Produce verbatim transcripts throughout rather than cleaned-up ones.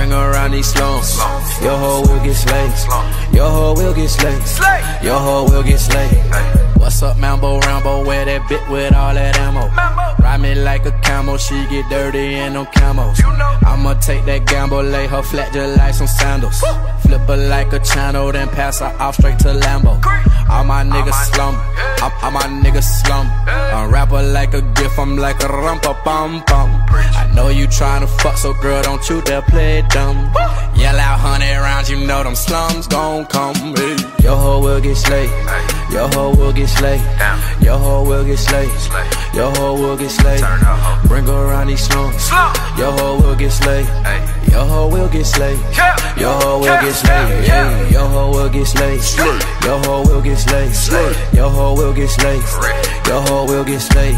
Bring around these slums. Your hoe will get slayed. Your hoe will get slayed. Your hoe will get slayed. What's up, Mambo Rambo? Wear that bit with all that ammo. Ride me like a camel. She get dirty in them camos. I'ma take that gamble. Lay her flat just like some sandals. Flip her like a channel. Then pass her off straight to Lambo. All my niggas slum. All, all my niggas slum. I rap her like a gift. I'm like a rum-pa-pum-pum. I know you tryna fuck, so girl, don't you dare play dumb. Yell out hundred rounds, you know them slums gon' come. Your hoe will get slayed. Your hoe will get slayed. Your hoe will get slayed. Your hoe will get slayed. Bring her around these slums. Your hoe will get slayed. Your hoe will get slayed. Your hoe will get slayed. Your hoe will get slayed. Your hoe will get slayed. Your hoe will get slayed. Your hoe will get slayed.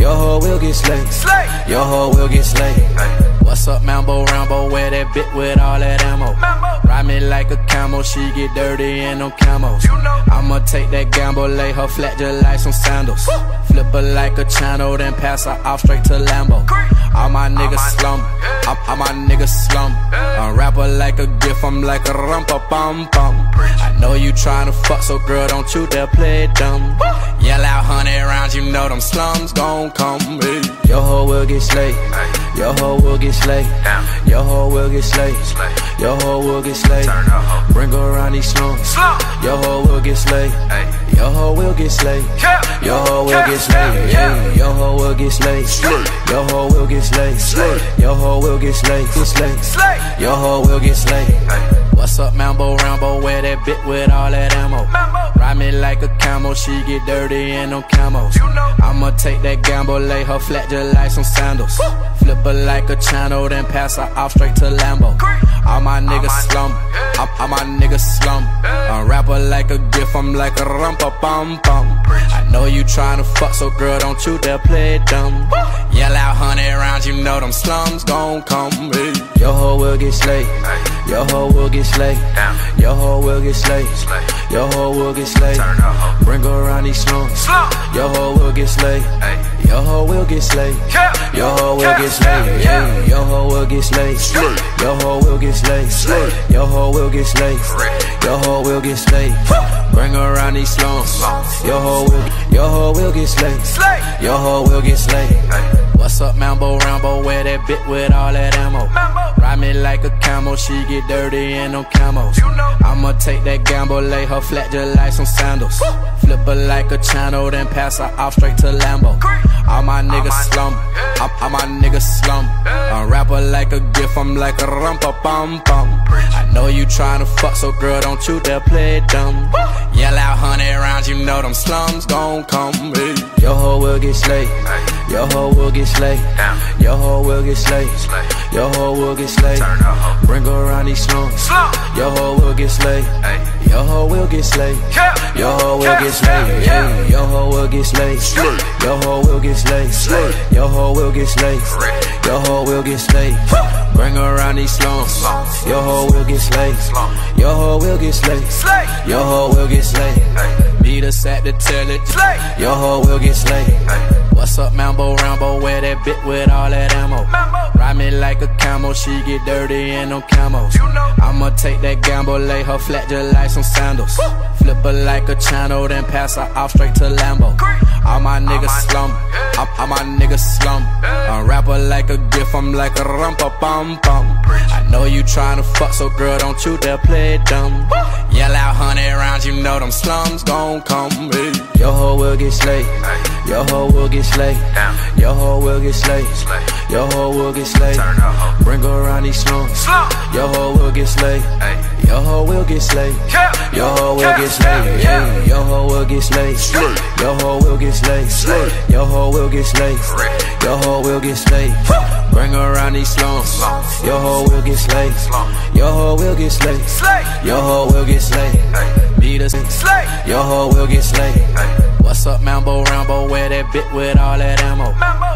Your hoe will get slayed. Your hoe will get slayed. What's up, Mambo Rambo? Wear that bit with all that ammo. Ride me like a camel, she get dirty in them camos. I'ma take that gamble, lay her flat just like some sandals. Flip her like a channel, then pass her off straight to Lambo. All my niggas slum, all, all my niggas slum. I rap her like a gift, I'm like a rum-pa-pum-pum. I know you tryna fuck, so girl, don't you dare play dumb. Yell out hundred rounds, you know them slums gon' come. Your hoe will get slayed. Your hoe will get slayed. Your hoe will get slayed. Your hoe will get slayed. Bring her around these slums. Your hoe will get slayed. Your hoe will get slayed. Your hoe will get slayed. Your hoe will get slayed. Your hoe will get slayed. Your hoe will get slayed. Your hoe will get slayed. What's up, Mambo Rambo? Wear that bit with all that ammo. Ride me like a camel, she get dirty in them camos. I'ma take that gamble, lay her flat just like some sandals. Flip her like a channel, then pass her off straight to Lambo. All my niggas slum, all, all my niggas slum. I rap her like a gift, I'm like a rum-pa-pum-pum. I know you tryna fuck, so girl, don't you dare play dumb. Yell out hundred rounds, you know them slums gon' come. Your hoe will get slayed. Your hoe will get slayed. Your hoe will get slayed. Your hoe will get slayed. Bring her around these slums. Your hoe will get slayed. Your hoe will get slayed. Your hoe will get slayed. Your hoe will get slayed. Your hoe will get slayed. Your hoe will get slayed. Your hoe will get slayed. Bring her around these slums. Your hoe will. Your hoe will get slayed. Your hoe will get slayed. What's up, Mambo Rambo? Wear that bit with all that ammo. Ride me like a camel, she get dirty in them camos. I'ma take that gamble, lay her flat just like some sandals. Flip her like a channel, then pass her off straight to Lambo. All my niggas slum, all, all my niggas slum. I rap her like a gift, I'm like a rum-pa-pum-pum. I know you tryna fuck, so girl, don't you dare play dumb. Yell out hundred rounds, you know them slums gon' come. Your hoe will get slayed. Your hoe will get slayed. Your hoe will get slayed. Your hoe will get slayed. Bring her around these slums. Your hoe will get slayed. Your hoe will get slayed. Your hoe will get slayed. Your hoe will get slayed. Your hoe will get slayed. Your hoe will get slayed. Your hoe will get slayed. Bring her around these slums. Your hoe will get slayed. Your hoe will get slayed. Your hoe will get slayed. Need a sack to tell it. Your hoe will get slayed. What's up, Mambo Rambo? Wear that bit with all that ammo. Ride me like a camel, she get dirty in them camos. I'ma take that gamble, lay her flat just like some sandals. Flip her like a channel, then pass her off straight to Lambo. All my niggas slum, all, all my niggas slum. I rap her like a gift, I'm like a rum-pa-pum-pum. I know you tryna fuck, so girl, don't you dare play dumb. Yell out hundred rounds, you know them slums gon' come. Your hoe will get slayed. Your hoe will get slayed. Your hoe will get slayed. Your hoe will get slayed. Bring her around these slums. Your hoe will get slayed. Your hoe will get slayed. Your hoe will get slayed. Your hoe will get slayed. Your hoe will get slayed. Your hoe will get slayed. Your hoe will get slayed. Bring her around these slums. Your hoe will get slayed. Your hoe will get slayed. Your hoe will get slayed. Meet us and slay. Your hoe will get slayed. What's up, Mambo Rambo? Wear that bit with all that ammo.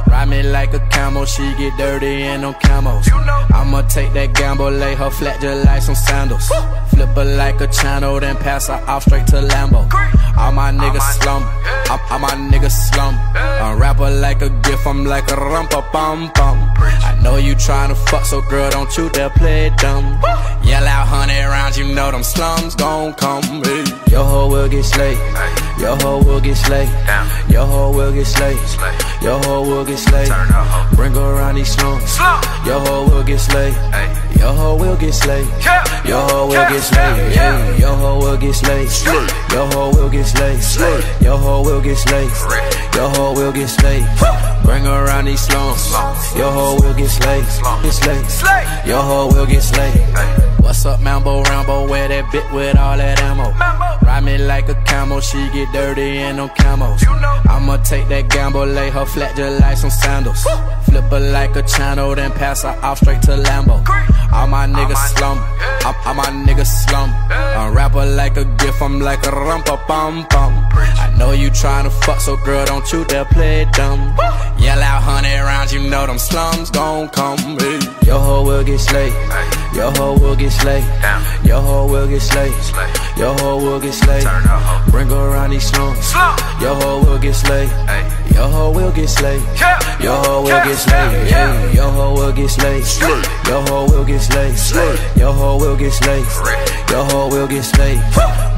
Ride me like a camel, she get dirty in them camos. I'ma take that gamble, lay her flat just like some sandals. Flip her like a channel, then pass her off straight to Lambo. All my niggas slump, all, all my niggas slump. I rap her like a gift, I'm like a rumpa-bum-bum. I know you tryna fuck, so girl, don't you dare play dumb. Yell out hundred rounds, you know them slums gon' come. Hey. Your hoe will get slayed, your hoe will get slayed, your hoe will get slayed, your hoe will get slayed. Bring her around these slums, your hoe will get slayed, your hoe will get slayed, your hoe will get slayed, your hoe will get slayed, your hoe will get slayed, your hoe will get slayed, your hoe will get slayed. Bring her around these slums, your hoe will get slayed, your hoe will get slayed. What's up, Mambo Rambo? Wear that bit with all that ammo. Ride me like a camel, she get dirty in them camos. I'ma take that gamble, lay her flat just like some sandals. Flip her like a channel, then pass her off straight to Lambo. All my niggas slump, all, all my niggas slump. I rap her like a gift, I'm like a rumpa-bum-bum. I know you tryna fuck, so girl, don't you dare play dumb. Yell out hundred rounds, you know them slums gon' come. Hey. Your hoe will get slayed, your hoe will get slayed, your hoe will get slayed, your hoe will get slayed. Bring her around these slums, your hoe will get slayed, your hoe will get slayed, your hoe will get slayed, your hoe will get slayed, your hoe will get slayed, your hoe will get slayed, your hoe will get slayed.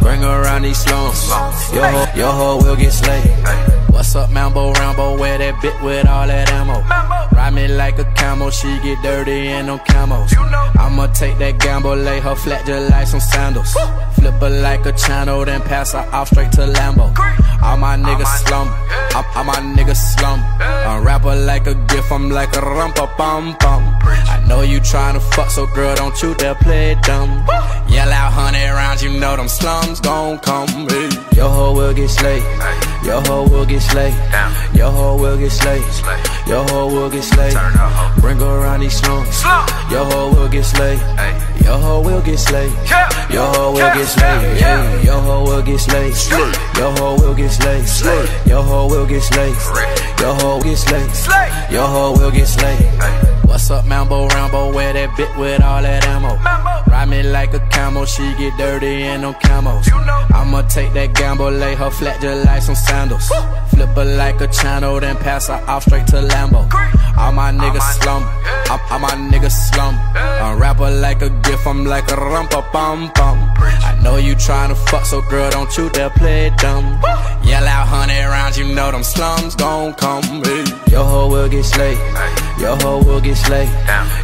Bring her around these slums, your hoe, your hoe will get slayed. What's up, Mambo Rambo? Wear that bit with all that ammo. Ride me like a camel, she get dirty in them camos. I'ma take that gamble, lay her flat just like some sandals. Flip her like a channel, then pass her off straight to Lambo. All my niggas slump, all, all my niggas slump. I rap her like a gift, I'm like a rumpa-bum-bum. I know you tryna fuck, so girl, don't you dare play dumb. Yell out hundred rounds, you know them slums gon' come. Hey. Your hoe will get slayed, your hoe will get slayed, your hoe will get slayed, your hoe will get slayed. Bring her around these slums, your hoe will get slayed, your hoe will get slayed, your hoe will get slayed, your hoe will get slayed, your hoe will get slayed, your hoe will get slayed, your hoe will get slayed, your hoe will get slayed. What's up, Mambo Rambo? Wear that bit with all that ammo. Ride me like a camel, she get dirty in them camos. I'ma take that gamble, lay her flat just like some sandals. Flip her like a channel, then pass her off straight to Lambo. All my niggas slump, all, all my niggas slump. I rap her like a gift, I'm like a rumpa-bum-bum. I know you tryna fuck, so girl, don't you dare play dumb. Yell out hundred rounds, you know them slums gon' come. Hey. Your hoe will get slayed, your hoe will get slayed,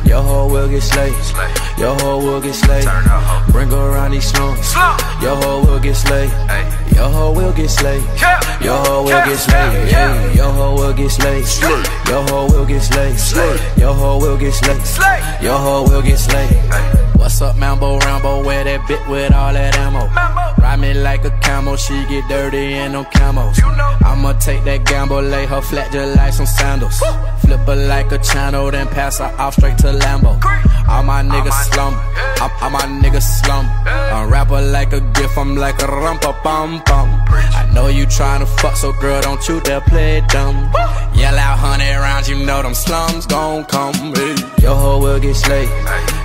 your hoe will get slayed, your hoe will get slayed. Bring her around these slums, your hoe will get slayed, your hoe will get slayed, your hoe will get slayed, your hoe will get slayed, your hoe will get slayed, your hoe will get slayed, your hoe will get slayed. What's up, Mambo Rambo? Wear that bit with all that ammo. Ride me like a camel, she get dirty in them camos. I'ma take that gamble, lay her flat just like some sandals. Flip her like a channel, then pass her off straight to Lambo. All my niggas slump, all, all my niggas slump. I rap her like a gift, I'm like a rumpa-bum-bum. I know you tryna fuck, so girl, don't you dare play dumb. Yell out hundred rounds, you know them slums gon' come. Hey. Your hoe will get slayed,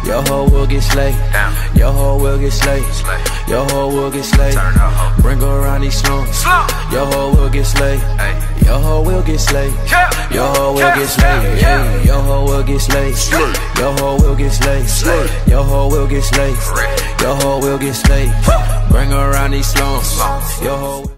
your hoe will get slayed, your hoe will get slayed, your hoe will get slayed. Bring her around these slums, your hoe will get slayed, your hoe will get slayed, your hoe will get slayed, your hoe will get slayed, your hoe will get slayed, your hoe will get slayed, your hoe will get slayed. Bring her around these slums, your hoe.